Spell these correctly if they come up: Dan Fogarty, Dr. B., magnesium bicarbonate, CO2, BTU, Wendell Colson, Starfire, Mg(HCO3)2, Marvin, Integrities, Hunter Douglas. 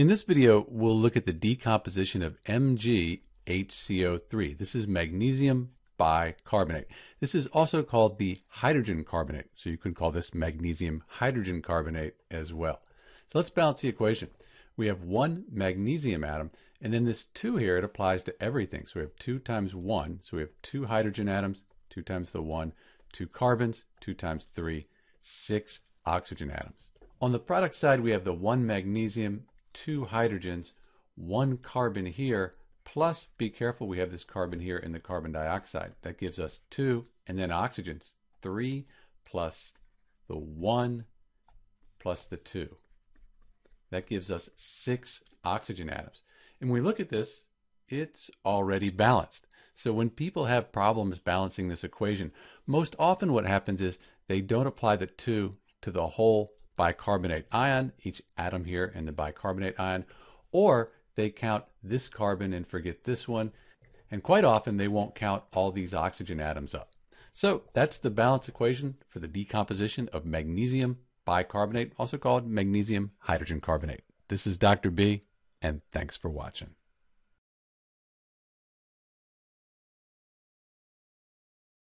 In this video, we'll look at the decomposition of Mg(HCO3). This is magnesium bicarbonate. This is also called the hydrogen carbonate, so you can call this magnesium hydrogen carbonate as well. So let's balance the equation. We have one magnesium atom, and then this 2 here, it applies to everything. So we have 2 times 1, so we have 2 hydrogen atoms, 2 times the 1, 2 carbons, 2 times 3, 6 oxygen atoms. On the product side, we have the 1 magnesium, 2 hydrogens, 1 carbon here, plus, be careful, we have this carbon here and the carbon dioxide. That gives us 2, and then oxygens, 3 plus the 1 plus the 2. That gives us 6 oxygen atoms. And when we look at this, it's already balanced. So when people have problems balancing this equation, most often what happens is they don't apply the 2 to the whole bicarbonate ion, each atom here and the bicarbonate ion, or they count this carbon and forget this one. And quite often they won't count all these oxygen atoms up. So that's the balance equation for the decomposition of magnesium bicarbonate, also called magnesium hydrogen carbonate. This is Dr. B, and thanks for watching.